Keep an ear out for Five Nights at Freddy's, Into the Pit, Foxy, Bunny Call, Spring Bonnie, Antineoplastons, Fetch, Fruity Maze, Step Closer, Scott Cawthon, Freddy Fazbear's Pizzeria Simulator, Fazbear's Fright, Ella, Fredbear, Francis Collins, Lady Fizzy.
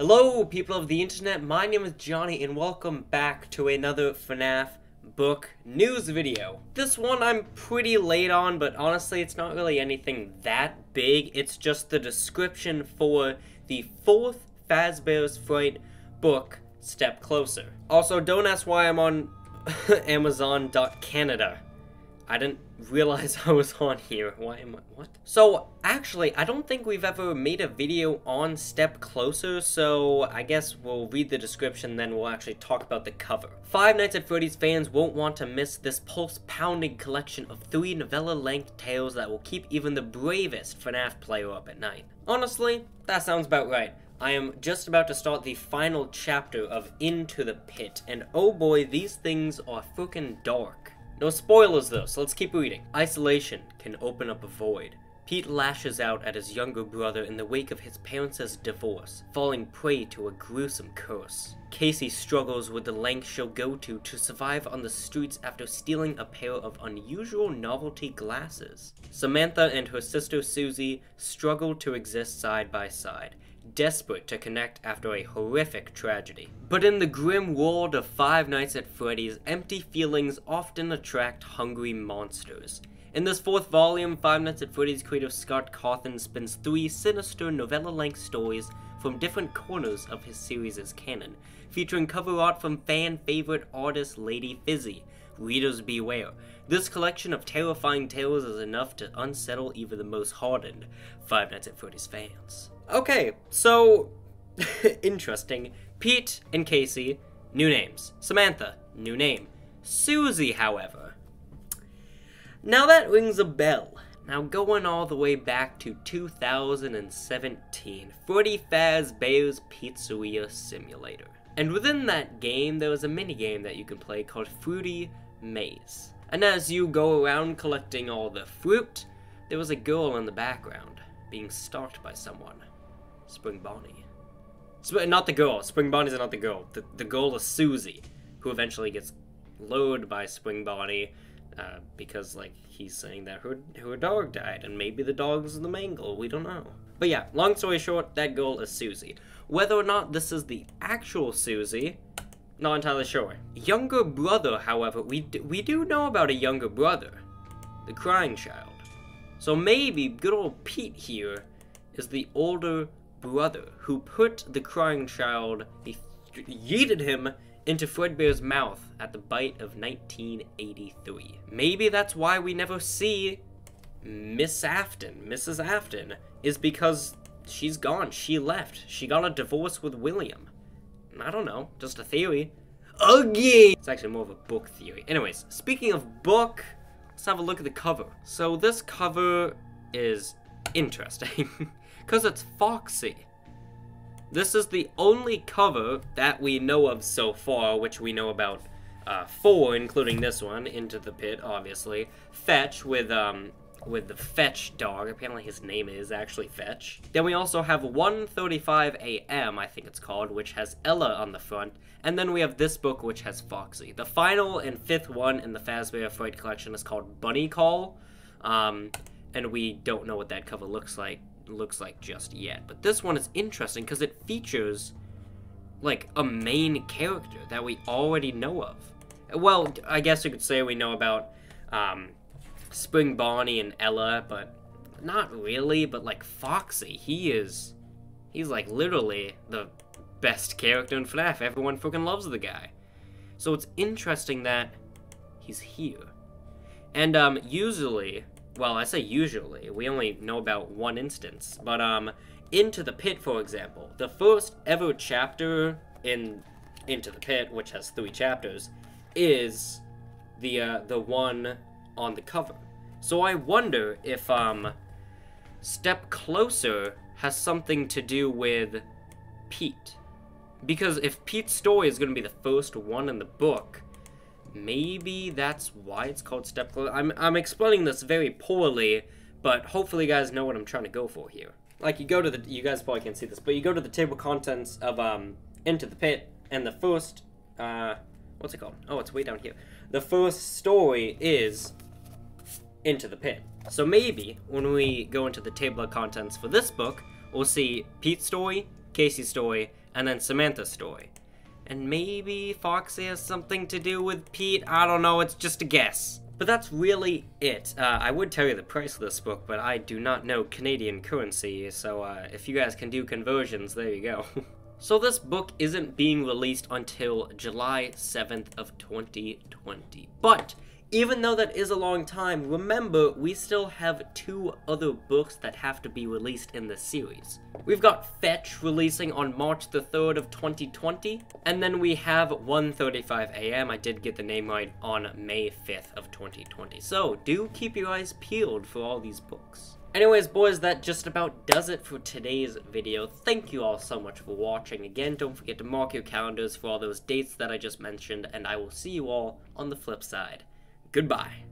Hello, people of the internet, my name is Johnny, and welcome back to another FNAF book news video. This one I'm pretty late on, but honestly, it's not really anything that big. It's just the description for the fourth Fazbear's Fright book, Step Closer. Also, don't ask why I'm on Amazon.Canada. I didn't realize I was on here. Why am I? What? So, actually, I don't think we've ever made a video on Step Closer, so I guess we'll read the description, then we'll actually talk about the cover. Five Nights at Freddy's fans won't want to miss this pulse-pounding collection of three novella-length tales that will keep even the bravest FNAF player up at night. Honestly, that sounds about right. I am just about to start the final chapter of Into the Pit, and oh boy, these things are frickin' dark. No spoilers though, so let's keep reading. Isolation can open up a void. Pete lashes out at his younger brother in the wake of his parents' divorce, falling prey to a gruesome curse. Casey struggles with the length she'll go to survive on the streets after stealing a pair of unusual novelty glasses. Samantha and her sister Susie struggle to exist side by side, desperate to connect after a horrific tragedy. But in the grim world of Five Nights at Freddy's, empty feelings often attract hungry monsters. In this fourth volume, Five Nights at Freddy's creator Scott Cawthon spins three sinister novella-length stories from different corners of his series' canon, featuring cover art from fan-favorite artist Lady Fizzy. Readers beware, this collection of terrifying tales is enough to unsettle even the most hardened Five Nights at Freddy's fans. Okay, so, interesting. Pete and Casey, new names. Samantha, new name. Susie, however. Now that rings a bell. Now going all the way back to 2017, Freddy Fazbear's Pizzeria Simulator. And within that game, there was a minigame that you can play called Fruity Maze. And as you go around collecting all the fruit, there was a girl in the background being stalked by someone. Spring Bonnie. Not the girl. Spring Bonnie's not the girl. The girl is Susie, who eventually gets lured by Spring Bonnie because, like, he's saying that her dog died, and maybe the dog's the main girl. We don't know. But yeah, long story short, that girl is Susie. Whether or not this is the actual Susie, not entirely sure. Younger brother, however, we do know about a younger brother, the crying child. So maybe good old Pete here is the older brother who put the crying child, he yeeted him into Fredbear's mouth at the bite of 1983. Maybe that's why we never see Miss Afton. Mrs. Afton is because she's gone. She left. She got a divorce with William. I don't know. Just a theory. Again! It's actually more of a book theory. Anyways, speaking of book, let's have a look at the cover. So this cover is interesting because it's Foxy. This is the only cover that we know of so far, which we know about four, including this one, Into the Pit, obviously. Fetch with the Fetch dog. Apparently his name is actually Fetch. Then we also have 1:35 AM, I think it's called, which has Ella on the front. And then we have this book, which has Foxy. The final and fifth one in the Fazbear's Fright collection is called Bunny Call, and we don't know what that cover looks like just yet. But this one is interesting because it features, like, a main character that we already know of. Well, I guess you could say we know about Spring Bonnie and Ella, but not really. But, like, Foxy, he's like literally the best character in FNAF. Everyone freaking loves the guy. So it's interesting that he's here. And usually, well, I say usually, we only know about one instance, but Into the Pit, for example, the first ever chapter in Into the Pit, which has three chapters, is the one on the cover. So I wonder if Step Closer has something to do with Pete. Because if Pete's story is going to be the first one in the book, maybe that's why it's called Step Closer. I'm explaining this very poorly, but hopefully you guys know what I'm trying to go for here. Like, you go to the, you guys probably can't see this, but you go to the table contents of Into the Pit, and the first, what's it called? Oh, it's way down here. The first story is Into the Pit. So maybe when we go into the table of contents for this book, we'll see Pete's story, Casey's story, and then Samantha's story. And maybe Foxy has something to do with Pete, I don't know, it's just a guess. But that's really it. I would tell you the price of this book, but I do not know Canadian currency, so if you guys can do conversions, there you go. So this book isn't being released until July 7th of 2020. But even though that is a long time, remember, we still have two other books that have to be released in this series. We've got Fetch releasing on March the 3rd of 2020, and then we have 1:35 a.m., I did get the name right, on May 5th of 2020. So do keep your eyes peeled for all these books. Anyways, boys, that just about does it for today's video. Thank you all so much for watching. Again, don't forget to mark your calendars for all those dates that I just mentioned, and I will see you all on the flip side. Goodbye.